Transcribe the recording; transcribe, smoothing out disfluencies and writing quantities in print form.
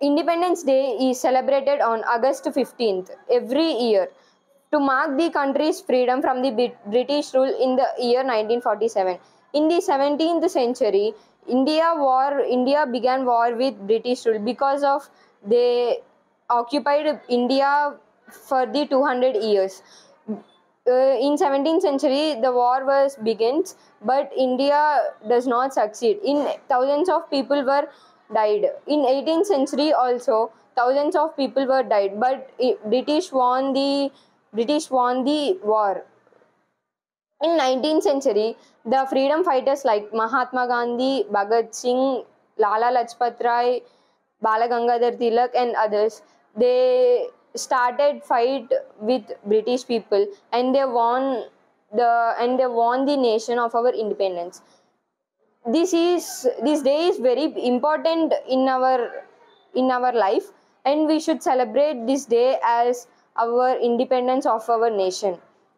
Independence Day is celebrated on August 15th every year to mark the country's freedom from the British rule in the year 1947. In the 17th century, India began war with British rule because of they occupied India for the 200 years. In 17th century, the war was begins, but India does not succeed. In thousands of people were died. In 18th century also, thousands of people were died, but British won the war. In 19th century, the freedom fighters like Mahatma Gandhi, Bhagat Singh, Lala Lajpatrai, Bal Gangadhar Tilak and others, they started fight with British people and they won the nation of our independence. This day is very important in our life, and we should celebrate this day as our independence of our nation.